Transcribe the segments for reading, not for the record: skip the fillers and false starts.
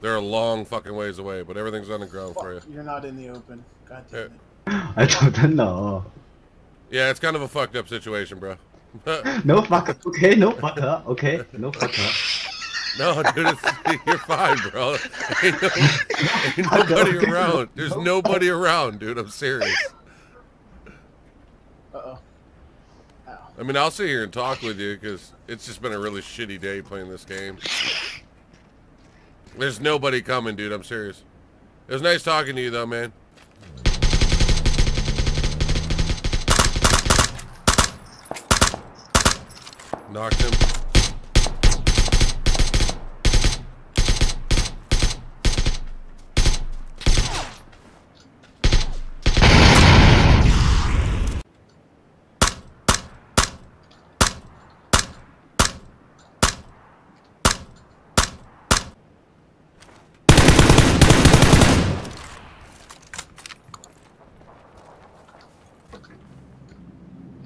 They're a long fucking ways away, but everything's on the ground for you. You're not in the open. God damn it. I don't know. Yeah, it's kind of a fucked up situation, bro. No fucker. Okay, no fucker. Okay, no fucker. No, dude, it's, you're fine, bro. Ain't nobody around. There's nobody around, dude. I'm serious. Uh-oh. I mean, I'll sit here and talk with you because it's just been a really shitty day playing this game. There's nobody coming, dude. I'm serious. It was nice talking to you, though, man. Knocked him.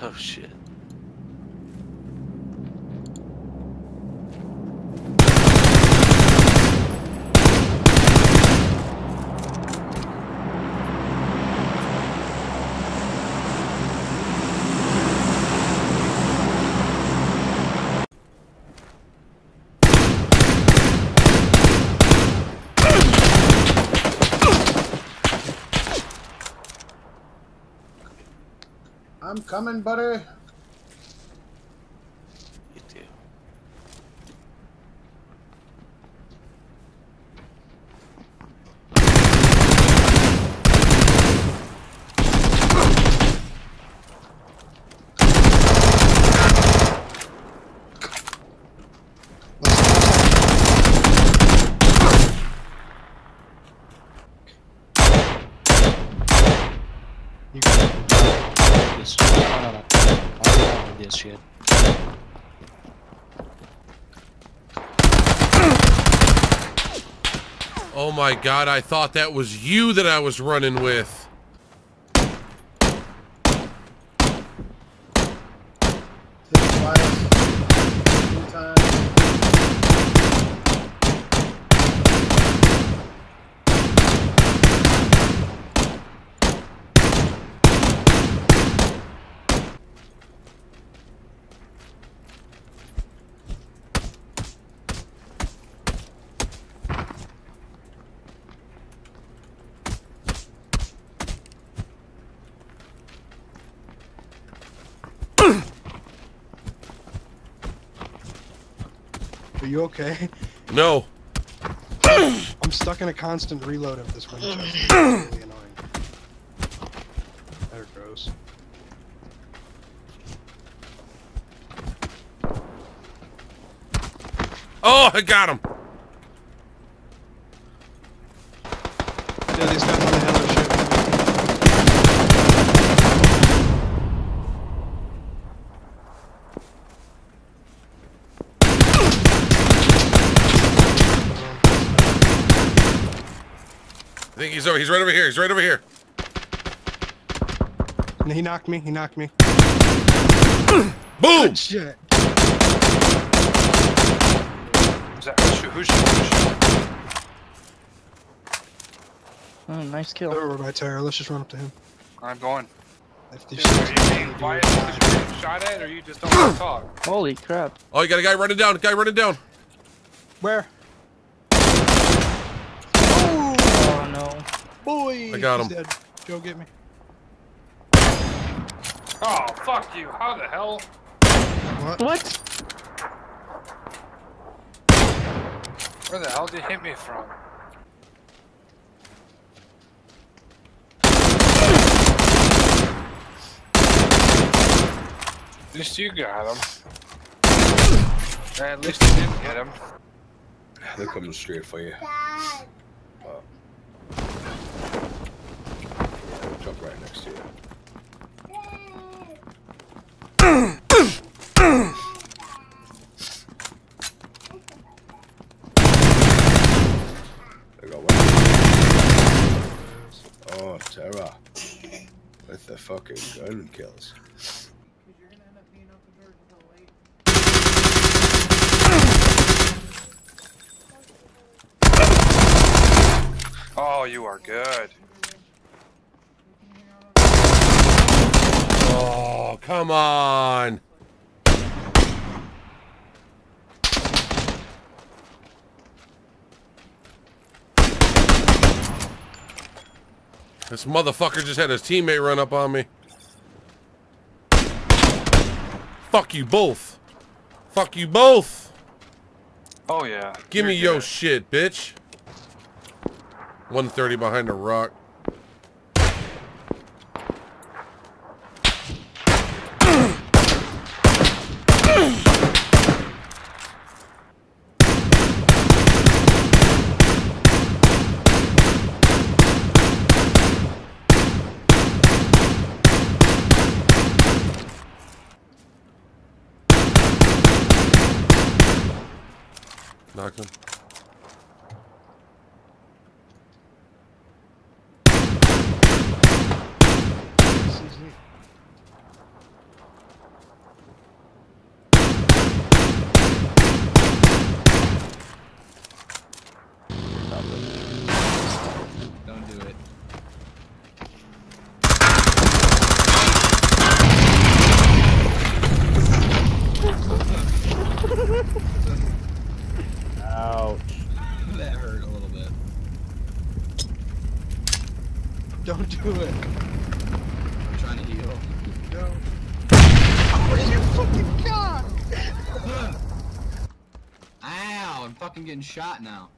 Oh, shit. I'm coming, butter. You too. You got it. This shit. Oh my god, I thought that was you that I was running with. Are you okay? No. I'm stuck in a constant reload of this window. It's really annoying. There it goes. Oh, I got him! Dude, he's got the hell of shit. I think he's over. He's right over here. He's right over here. And he knocked me. He knocked me. Boom! Good shit. Who's that? Who's oh, nice kill. Over by Tara. Let's just run up to him. I'm going. Dude, are you being quiet because you're getting shot at, or you just don't want to talk? Holy crap! Oh, you got a guy running down. Guy running down. Where? Boy, I got him. Dead. Go get me. Oh, fuck you. How the hell? What? Where the hell did you hit me from? At least you got him. At least you didn't get him. They're coming straight for you. Right next to you. They got one. Oh, Terra. With the fucking gun kills. You're gonna end up being open door until late. Oh, you are good. Oh, come on. This motherfucker just had his teammate run up on me. Fuck you both. Fuck you both. Oh, yeah. Give me your shit, bitch. 130 behind a rock. Knock him. Don't do it. I'm trying to heal. Go. Oh, you fucking god! Ow, I'm fucking getting shot now.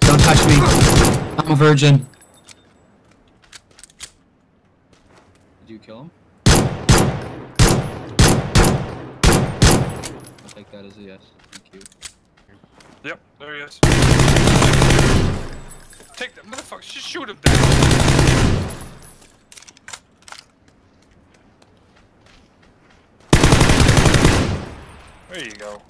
Don't touch me. I'm a virgin. Did you kill him? I'll take that as a yes. Thank you. Yep, there he is. Take that motherfucker, just shoot him down. There you go.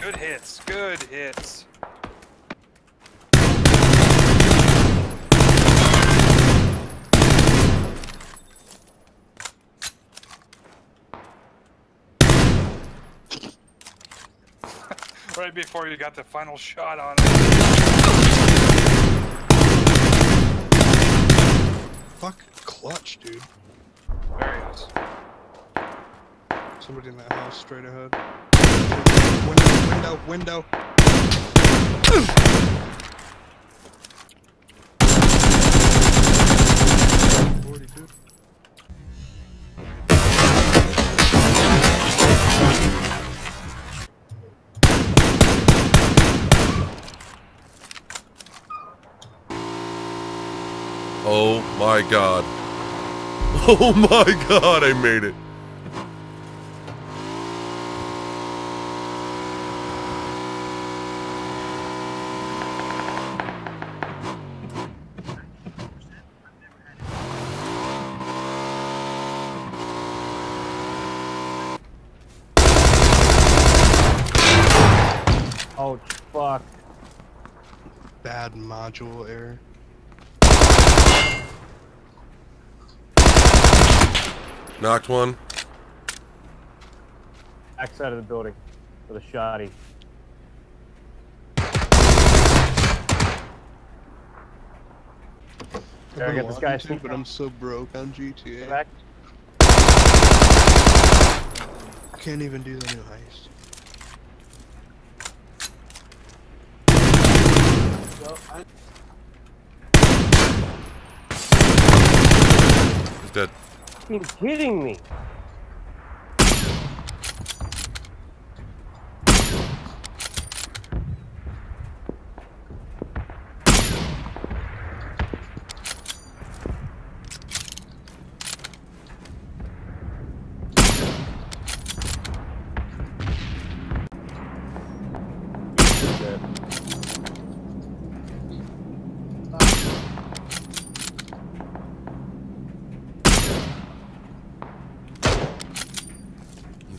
Good hits, good hits, good hits. Right before you got the final shot on it. Fuck clutch, dude. There he is. Somebody in that house straight ahead. Window, window, window. Oh my god. Oh my god, I made it. Oh, fuck. Bad module error. Knocked one. Back side of the building with a shotty. There, I got this guy too, but I'm so broke on GTA. Back. I can't even do the new heist. He's dead. You're kidding me.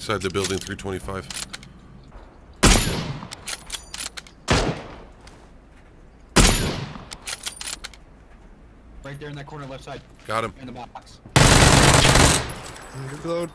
Inside the building, 325. right there in that corner, left side. Got him. In the box. Reload.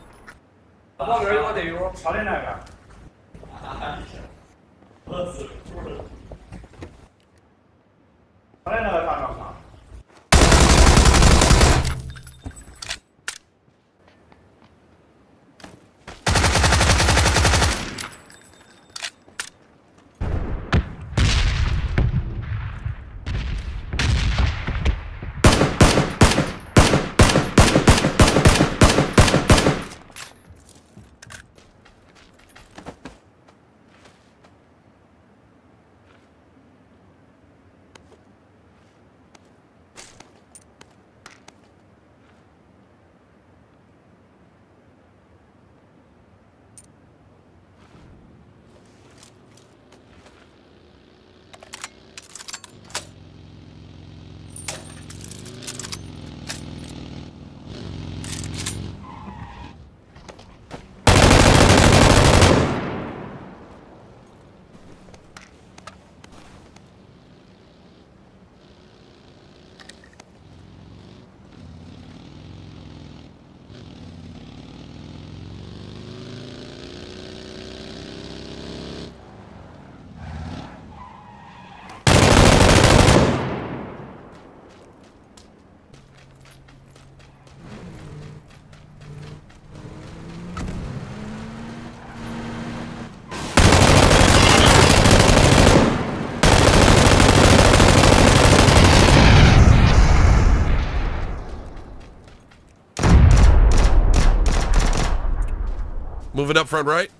Moving up front right.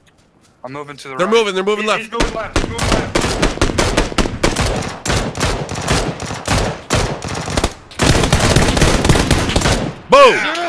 I'm moving to the right. They're moving left. He's moving left. He's moving left. Boom! Yeah.